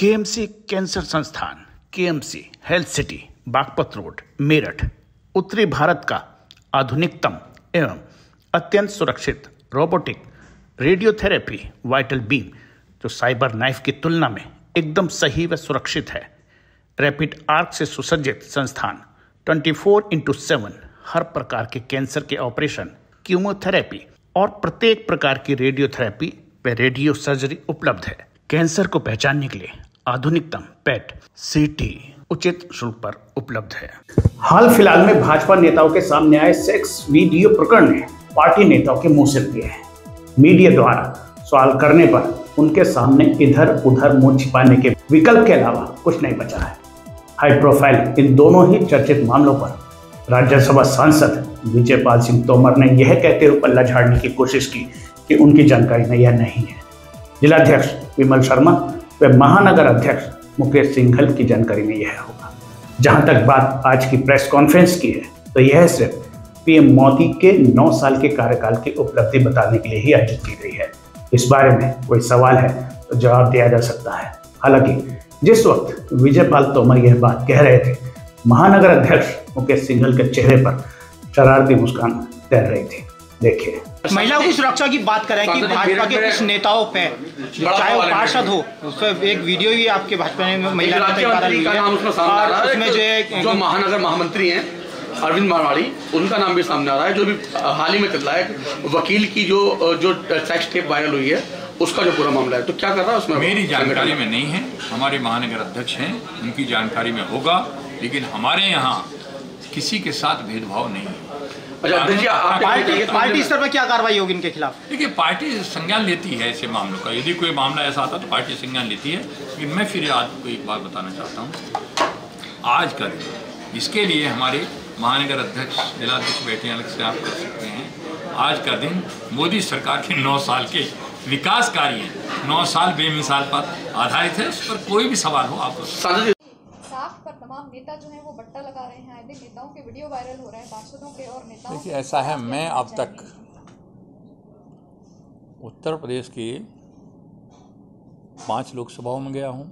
KMC cancer संस्थान, KMC health city, Baghpat road, Meerut, उत्तरी भारत का आधुनिकतम एवं अत्यंत सुरक्षित रोबोटिक रेडियोथेरेपी वाइटल बीम, जो साइबर नाइफ की तुलना में एकदम सही व सुरक्षित है, रैपिड आर्क से सुसज्जित संस्थान 24/7 हर प्रकार के कैंसर के ऑपरेशन, कीमोथेरेपी और प्रत्येक प्रकार की रेडियोथेरेपी व रेडियो सर्जरी उपलब्ध है। कैंसर को पहचानने के लिए आधुनिकतम पेट सीटी उचित शुल्क पर उपलब्ध है। हाल फिलहाल में भाजपा नेताओं के सामने आए सेक्स वीडियो प्रकरण ने पार्टी नेताओं के मुंह सिर दिए हैं। मीडिया द्वारा सवाल करने पर उनके सामने इधर उधर मुंह छिपाने के विकल्प के अलावा कुछ नहीं बचा है। हाई प्रोफाइल इन दोनों ही चर्चित मामलों पर राज्यसभा सांसद विजय पाल सिंह तोमर ने यह कहते हुए पल्ला झाड़ने की कोशिश की कि उनकी जानकारी में यह नहीं है। जिलाध्यक्ष विमल शर्मा व महानगर अध्यक्ष मुकेश सिंघल की जानकारी में यह होगा। जहां तक बात आज की प्रेस कॉन्फ्रेंस की है, तो यह सिर्फ पीएम मोदी के 9 साल के कार्यकाल की उपलब्धि बताने के लिए ही आयोजित की गई है। इस बारे में कोई सवाल है तो जवाब दिया जा सकता है। हालांकि जिस वक्त विजय पाल तोमर यह बात कह रहे थे, महानगर अध्यक्ष मुकेश सिंघल के चेहरे पर शरारती मुस्कान तैर रही थी। देखिए, महिलाओं की सुरक्षा की बात करें कि भाजपा के कुछ नेताओं पे, चाहे वो पार्षद हो, उस पर एक वीडियो भी आपके भाजपा ने महिला और उसमें जो महानगर महामंत्री हैं अरविंद मारवाड़ी, उनका नाम भी सामने आ रहा है। जो भी हाल ही में चल रहा है, वकील की जो सेक्स टेप वायरल हुई है, उसका जो पूरा मामला है, तो क्या कर रहा है उसमें मेरी जानकारी में नहीं है। हमारे महानगर अध्यक्ष हैं, उनकी जानकारी में होगा, लेकिन हमारे यहाँ किसी के साथ भेदभाव नहीं है। अच्छा, पार्टी स्तर पर क्या कार्रवाई होगी इनके खिलाफ? देखिए, पार्टी संज्ञान लेती है ऐसे मामलों का। यदि कोई मामला ऐसा आता है तो पार्टी संज्ञान लेती है। लेकिन मैं फिर आपको एक बात बताना चाहता हूँ, आज का दिन इसके लिए हमारे महानगर अध्यक्ष, जिलाध्यक्ष बैठे हैं, अलग से आप कर सकते हैं। आज का दिन मोदी सरकार के 9 साल के विकास कार्य, 9 साल बेमिसाल पर आधारित है। उस पर कोई भी सवाल हो आप साफ पर तमाम नेता जो हैं वो बट्टा लगा रहे हैं। आए दिन नेताओं के वीडियो वायरल हो रहे हैं, पार्षदों के और नेताओं। देखिए, ऐसा है, मैं अब तक उत्तर प्रदेश की 5 लोकसभाओं में गया हूँ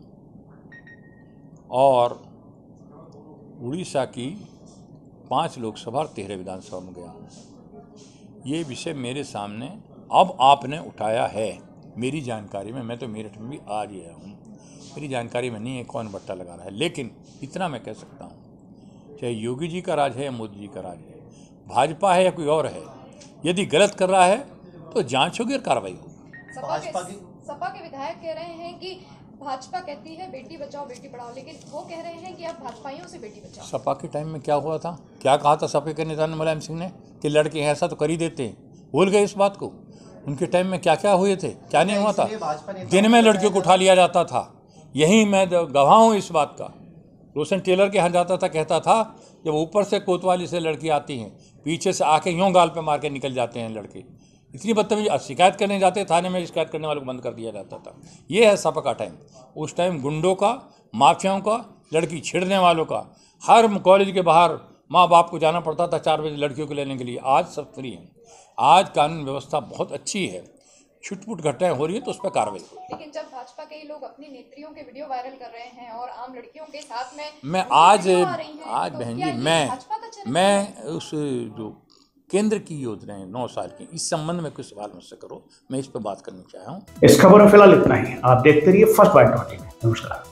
और उड़ीसा की 5 लोकसभा और 13 विधानसभा में गया हूँ। ये विषय मेरे सामने अब आपने उठाया है। मेरी जानकारी में, मैं तो मेरठ में भी आ गया हूँ, मेरी जानकारी में नहीं है कौन बट्टा लगा रहा है। लेकिन इतना मैं कह सकता हूँ, चाहे योगी जी का राज है या मोदी जी का राज है, भाजपा है या कोई और है, यदि गलत कर रहा है तो जाँच होगी और कार्रवाई होगी। सपा के विधायक कह रहे हैं कि भाजपा कहती है बेटी बचाओ बेटी पढ़ाओ, लेकिन वो कह रहे हैं कि आप भाजपाइयों से बेटी बचाओ। सपा के टाइम में क्या हुआ था, क्या कहा था सपा के नेता ने, मुलायम सिंह ने, कि लड़के हैं ऐसा तो कर ही देते हैं। भूल गए इस बात को, उनके टाइम में क्या क्या हुए थे, क्या नहीं हुआ था। दिन में लड़कियों को उठा लिया जाता था, यही मैं गवाह हूँ इस बात का। रोशन टेलर के यहाँ जाता था, कहता था जब ऊपर से कोतवाली से लड़की आती हैं, पीछे से आके यों गाल पर मार के निकल जाते हैं लड़के, इतनी बदतमीजी। शिकायत करने जाते थाने में, शिकायत करने वालों को बंद कर दिया जाता था। ये है सपा का टाइम। उस टाइम गुंडों का, माफियाओं का, लड़की छेड़ने वालों का, हर कॉलेज के बाहर माँ बाप को जाना पड़ता था 4 बजे लड़कियों को लेने के लिए। आज सब फ्री हैं, आज कानून व्यवस्था बहुत अच्छी है। छुटपुट घटनाएं हो रही है तो उस पर कार्रवाई। लेकिन जब भाजपा के लोग अपनी नेत्रियों के वीडियो वायरल कर रहे हैं और आम लड़कियों के साथ में, मैं आज बहन जी, मैं उस जो केंद्र की योजनाएं 9 साल की, इस संबंध में कुछ सवाल मुझसे करो, मैं इस पर बात करना चाह रहा हूँ। इस खबर में फिलहाल इतना ही। आप देखते रहिए फर्स्ट बाइट। नमस्कार।